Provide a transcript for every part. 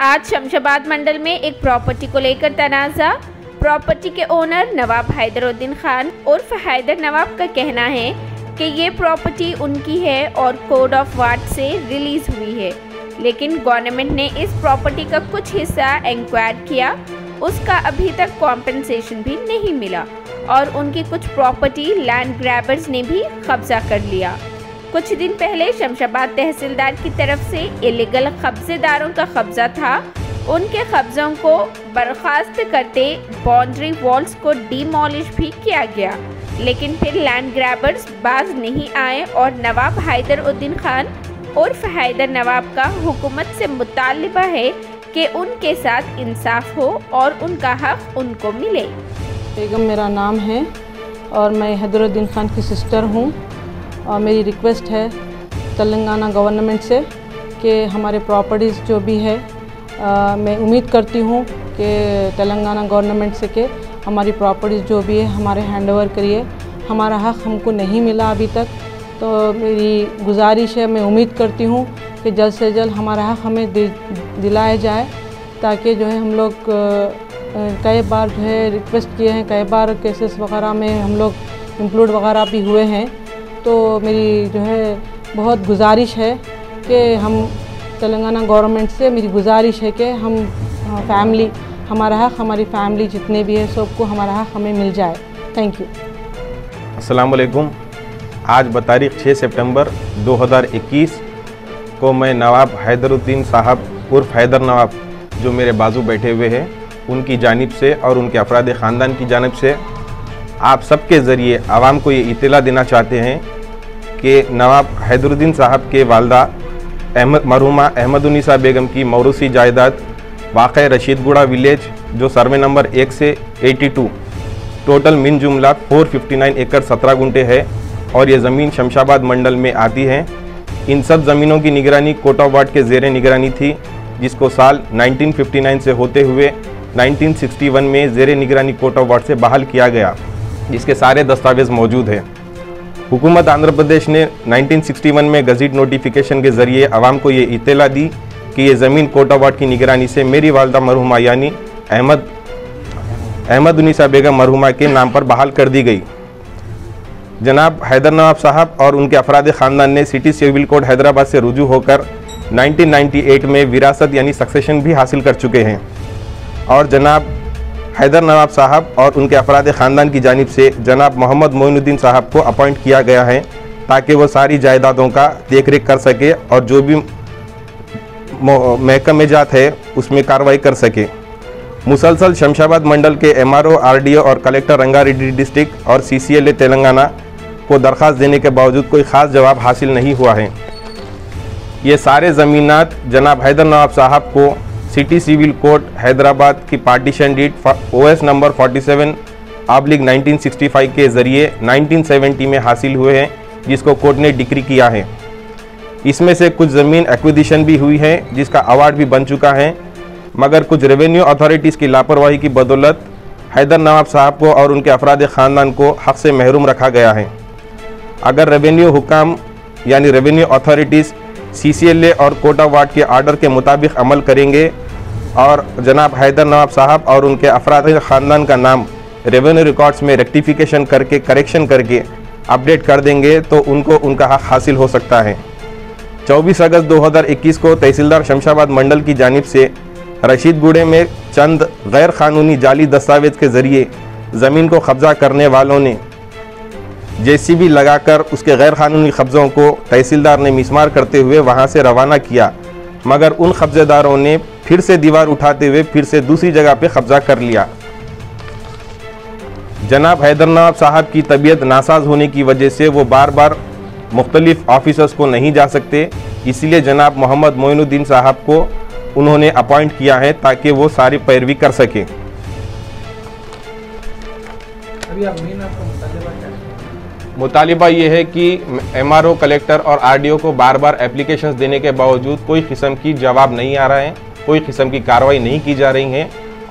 आज शमशाबाद मंडल में एक प्रॉपर्टी को लेकर तनाज़ा। प्रॉपर्टी के ओनर नवाब हैदरुद्दीन खान उर्फ हैदर नवाब का कहना है कि ये प्रॉपर्टी उनकी है और कोड ऑफ वार्ड से रिलीज़ हुई है, लेकिन गवर्नमेंट ने इस प्रॉपर्टी का कुछ हिस्सा एक्वायर किया, उसका अभी तक कॉम्पनसेशन भी नहीं मिला और उनकी कुछ प्रॉपर्टी लैंड ग्रैबर्स ने भी कब्जा कर लिया। कुछ दिन पहले शमशाबाद तहसीलदार की तरफ से इलीगल कब्जेदारों का कब्जा था, उनके कब्जों को बर्खास्त करते बाउंड्री वॉल्स को डिमोलिश भी किया गया, लेकिन फिर लैंड ग्रैबर्स बाज नहीं आए और नवाब हैदरुद्दीन खान उर्फ हैदर नवाब का हुकूमत से मुतालिबा है कि उनके साथ इंसाफ हो और उनका हक उनको मिले। बेगम मेरा नाम है और मैं हैदरुद्दीन खान की सिस्टर हूँ और मेरी रिक्वेस्ट है तेलंगाना गवर्नमेंट से कि हमारे प्रॉपर्टीज़ जो भी है मैं उम्मीद करती हूँ कि तेलंगाना गवर्नमेंट से कि हमारी प्रॉपर्टीज़ जो भी है हमारे हैंडओवर करिए, हमारा हक़ हमको नहीं मिला अभी तक। तो मेरी गुजारिश है, मैं उम्मीद करती हूँ कि जल्द से जल्द हमारा हक़ हमें दिलाया जाए, ताकि जो है हम लोग कई बार जो है रिक्वेस्ट किए हैं, कई बार केसेस वगैरह में हम लोग इंक्लूड वगैरह भी हुए हैं। तो मेरी जो है बहुत गुजारिश है कि हम तेलंगाना गवर्नमेंट से मेरी गुजारिश है कि हम फैमिली हमारा हक़ हमारी फैमिली जितने भी है सबको हमारा हक़ हमें मिल जाए। Thank you. अस्सलाम वालेकुम। आज बतारीख़ 6 सितंबर 2021 को मैं नवाब हैदरुद्दीन साहब उर्फ हैदर नवाब जो मेरे बाजू बैठे हुए हैं उनकी जानिब से और उनके अफराद ख़ानदान की जानिब से आप सबके ज़रिए आवाम को ये इतला देना चाहते हैं कि नवाब हैदरुद्दीन साहब के वालदा मरहुमा अहमदुन्निसा बेगम की मौरूसी जायदाद वाक़े रशीदगुड़ा विलेज जो सर्वे नंबर 1 से 82 टोटल मिन जुमला 459 एकड़ 17 गुंटे है और ये ज़मीन शमशाबाद मंडल में आती है। इन सब ज़मीनों की निगरानी कोर्ट ऑफ वार्ड के ज़ेरे निगरानी थी, जिसको साल 1959 से होते हुए 1961 में ज़ेरे निगरानी कोर्ट ऑफ वार्ड से बहाल किया गया, जिसके सारे दस्तावेज़ मौजूद हैं। हुकूमत आंध्र प्रदेश ने 1961 में गज़ट नोटिफिकेशन के ज़रिए आवाम को ये इतला दी कि ये ज़मीन कोर्ट ऑफ वार्ड की निगरानी से मेरी वालदा मरहुमा यानी अहमदुन्निसा बेगम मरहुमा के नाम पर बहाल कर दी गई। जनाब हैदर नवाब साहब और उनके अफराद ख़ानदान ने सिटी सिविल कोर्ट हैदराबाद से रुजू होकर 1998 में विरासत यानी सक्सेशन भी हासिल कर चुके हैं और जनाब हैदर नवाब साहब और उनके अफराद ख़ानदान की जानिब से जनाब मोहम्मद मोइनुद्दीन साहब को अपॉइंट किया गया है ताकि वो सारी जायदादों का देखरेख कर सके और जो भी महकमेजात है उसमें कार्रवाई कर सके। मुसलसल शमशाबाद मंडल के एमआरओ, आरडीओ और कलेक्टर रंगा रेड्डी डिस्ट्रिक्ट और CCLA तेलंगाना को दरख्वास्त देने के बावजूद कोई ख़ास जवाब हासिल नहीं हुआ है। ये सारे ज़मीनात जनाब हैदर नवाब साहब को सिटी सिविल कोर्ट हैदराबाद की पार्टीशन डीट OS नंबर 47/1965 के ज़रिए 1970 में हासिल हुए हैं, जिसको कोर्ट ने डिक्री किया है। इसमें से कुछ ज़मीन एक्विजिशन भी हुई है, जिसका अवार्ड भी बन चुका है, मगर कुछ रेवेन्यू अथॉरिटीज़ की लापरवाही की बदौलत हैदर नवाब साहब को और उनके अफराद ख़ानदान को हक़ से महरूम रखा गया है। अगर रेवेन्यू हुकाम यानी रेवेन्यू अथॉरिटीज़ CCLA और कोर्ट ऑफ वार्ड के आर्डर के मुताबिक अमल करेंगे और जनाब हैदर नवाब साहब और उनके अफराद ख़ानदान का नाम रेवेन्यू रिकॉर्ड्स में रेक्टिफिकेशन करके करेक्शन करके अपडेट कर देंगे तो उनको उनका हक़ हासिल हो सकता है। 24 अगस्त 2021 को तहसीलदार शमशाबाद मंडल की जानिब से रशीदगुड़े में चंद गैर कानूनी जाली दस्तावेज़ के ज़रिए ज़मीन को कब्ज़ा करने वालों ने JCB लगाकर उसके गैर कानूनी कब्ज़ों को तहसीलदार ने मिसमार करते हुए वहां से रवाना किया, मगर उन कब्जेदारों ने फिर से दीवार उठाते हुए फिर से दूसरी जगह पर कब्जा कर लिया। जनाब हैदर नवाब साहब की तबीयत नासाज होने की वजह से वो बार बार मुख्तलिफ ऑफिसर्स को नहीं जा सकते, इसलिए जनाब मोहम्मद मोइनुद्दीन साहब को उन्होंने अपॉइंट किया है ताकि वो सारी पैरवी कर सकें। मुतालिबा ये है कि MRO, कलेक्टर और RDO को बार बार एप्लीकेशंस देने के बावजूद कोई किस्म की जवाब नहीं आ रहा है, कोई किस्म की कार्रवाई नहीं की जा रही है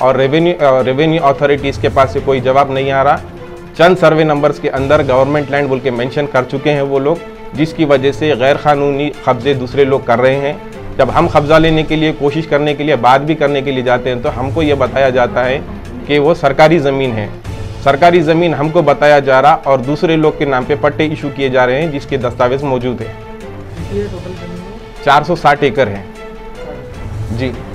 और रेवेन्यू अथॉरिटीज़ के पास से कोई जवाब नहीं आ रहा। चंद सर्वे नंबर्स के अंदर गवर्नमेंट लैंड बोल के मेंशन कर चुके हैं वो लोग, जिसकी वजह से गैर कानूनी कब्जे दूसरे लोग कर रहे हैं, जब हम कब्जा लेने के लिए कोशिश करने के लिए बात भी करने के लिए जाते हैं तो हमको ये बताया जाता है कि वो सरकारी ज़मीन है। सरकारी ज़मीन हमको बताया जा रहा और दूसरे लोग के नाम पे पट्टे इशू किए जा रहे हैं जिसके दस्तावेज़ मौजूद हैं। 460 एकड़ है जी।